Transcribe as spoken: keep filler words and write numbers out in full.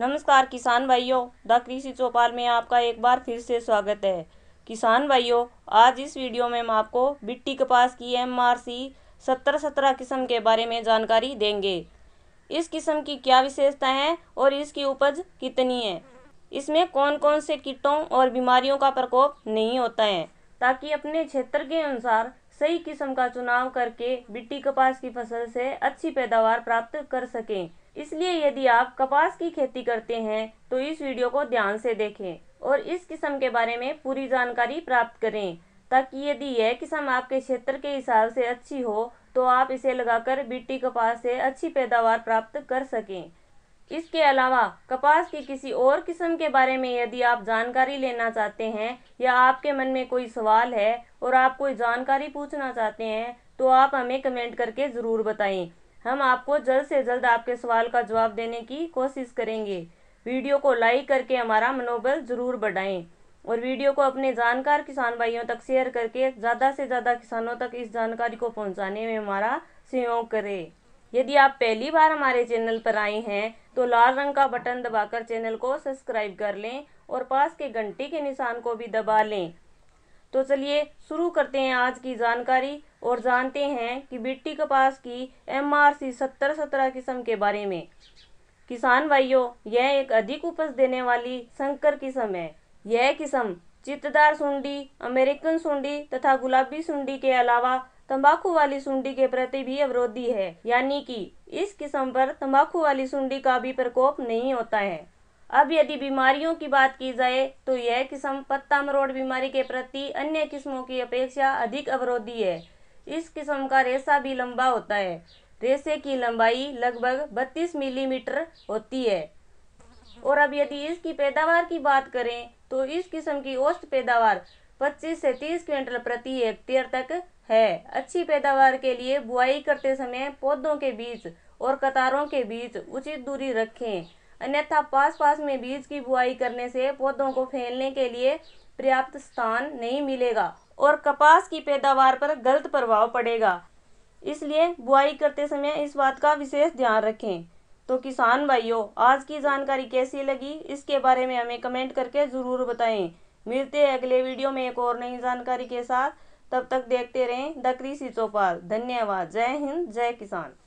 नमस्कार किसान भाइयों, द कृषि चौपाल में आपका एक बार फिर से स्वागत है। किसान भाइयों, आज इस वीडियो में हम आपको बीटी कपास की एम आर सी सत्तर सत्रह किस्म के बारे में जानकारी देंगे। इस किस्म की क्या विशेषताएं हैं और इसकी उपज कितनी है, इसमें कौन कौन से कीटों और बीमारियों का प्रकोप नहीं होता है, ताकि अपने क्षेत्र के अनुसार सही किस्म का चुनाव करके बीटी कपास की फसल से अच्छी पैदावार प्राप्त कर सकें। इसलिए यदि आप कपास की खेती करते हैं तो इस वीडियो को ध्यान से देखें और इस किस्म के बारे में पूरी जानकारी प्राप्त करें, ताकि यदि यह किस्म आपके क्षेत्र के हिसाब से अच्छी हो तो आप इसे लगाकर बीटी कपास से अच्छी पैदावार प्राप्त कर सकें। इसके अलावा कपास की किसी और किस्म के बारे में यदि आप जानकारी लेना चाहते हैं या आपके मन में कोई सवाल है और आप कोई जानकारी पूछना चाहते हैं तो आप हमें कमेंट करके ज़रूर बताएं। हम आपको जल्द से जल्द आपके सवाल का जवाब देने की कोशिश करेंगे। वीडियो को लाइक करके हमारा मनोबल ज़रूर बढ़ाएं और वीडियो को अपने जानकार किसान भाइयों तक शेयर करके ज़्यादा से ज़्यादा किसानों तक इस जानकारी को पहुंचाने में हमारा सहयोग करें। यदि आप पहली बार हमारे चैनल पर आए हैं तो लाल रंग का बटन दबाकर चैनल को सब्सक्राइब कर लें और पास के घंटी के निशान को भी दबा लें। तो चलिए शुरू करते हैं आज की जानकारी और जानते हैं कि बीटी कपास की एम आर सी सत्तर सत्रह किस्म के बारे में। किसान भाइयों, यह एक अधिक उपज देने वाली संकर किस्म है। यह किस्म चित्तदार सूंडी, अमेरिकन सूंडी तथा गुलाबी सूंडी के अलावा तंबाकू वाली सूंडी के प्रति भी अवरोधी है, यानी कि इस किस्म पर तंबाकू वाली सूंडी का भी प्रकोप नहीं होता है। अब यदि बीमारियों की बात की जाए तो यह किस्म पत्ता मरोड़ बीमारी के प्रति अन्य किस्मों की अपेक्षा अधिक अवरोधी है। इस किस्म का रेशा भी लंबा होता है। रेशे की लंबाई लगभग बत्तीस मिलीमीटर होती है। और अब यदि इसकी पैदावार की बात करें तो इस किस्म की औसत पैदावार पच्चीस से तीस क्विंटल प्रति हेक्टेयर तक है। अच्छी पैदावार के लिए बुआई करते समय पौधों के बीच और कतारों के बीच उचित दूरी रखें, अन्यथा पास पास में बीज की बुआई करने से पौधों को फैलने के लिए पर्याप्त स्थान नहीं मिलेगा और कपास की पैदावार पर गलत प्रभाव पड़ेगा। इसलिए बुआई करते समय इस बात का विशेष ध्यान रखें। तो किसान भाइयों, आज की जानकारी कैसी लगी इसके बारे में हमें कमेंट करके ज़रूर बताएं। मिलते हैं अगले वीडियो में एक और नई जानकारी के साथ। तब तक देखते रहें द कृषि चौपाल। धन्यवाद। जय हिंद, जय किसान।